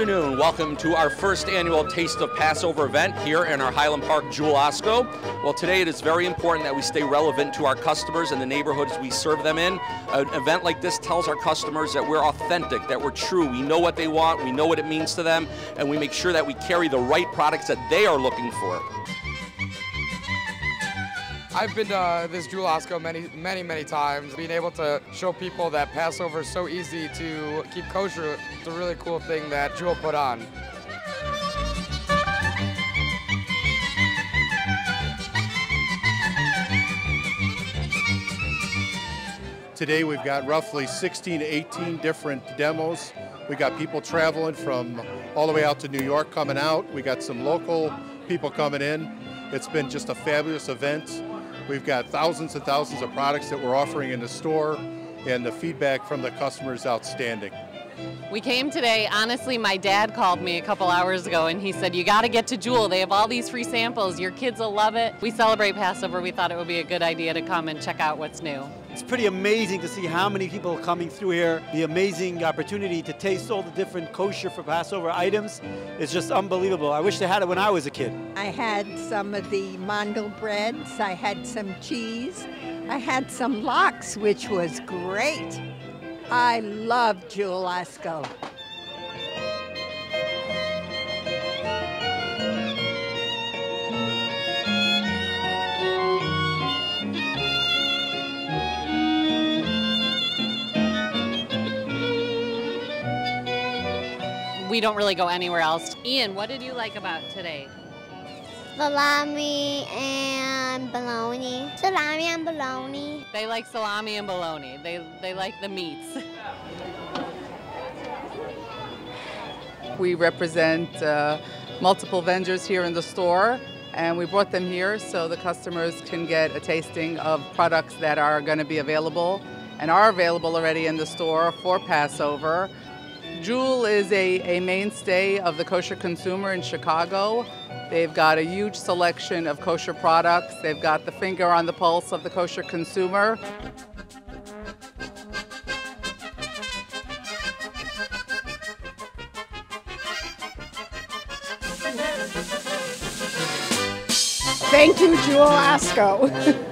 afternoon. Welcome to our first annual Taste of Passover event here in our Highland Park Jewel-Osco. Well, today it is very important that we stay relevant to our customers and the neighborhoods we serve them in. An event like this tells our customers that we're authentic, that we're true, we know what they want, we know what it means to them, and we make sure that we carry the right products that they are looking for. I've been to this Jewel-Osco many times. Being able to show people that Passover is so easy to keep kosher, it's a really cool thing that Jewel put on. Today we've got roughly 16 to 18 different demos. We got people traveling from all the way out to New York coming out. We got some local people coming in. It's been just a fabulous event. We've got thousands and thousands of products that we're offering in the store, and the feedback from the customers is outstanding. We came today, honestly, my dad called me a couple hours ago and he said, you gotta get to Jewel, they have all these free samples, your kids will love it. We celebrate Passover, we thought it would be a good idea to come and check out what's new. It's pretty amazing to see how many people are coming through here. The amazing opportunity to taste all the different Kosher for Passover items is just unbelievable. I wish they had it when I was a kid. I had some of the mandel breads, I had some cheese, I had some lox, which was great. I love Jewel-Osco. We don't really go anywhere else. Ian, what did you like about today? Salami and bologna. Salami and bologna. They like salami and bologna. They like the meats. We represent multiple vendors here in the store, and we brought them here so the customers can get a tasting of products that are going to be available and are available already in the store for Passover. Jewel is a mainstay of the kosher consumer in Chicago. They've got a huge selection of kosher products. They've got the finger on the pulse of the kosher consumer. Thank you, Jewel-Osco.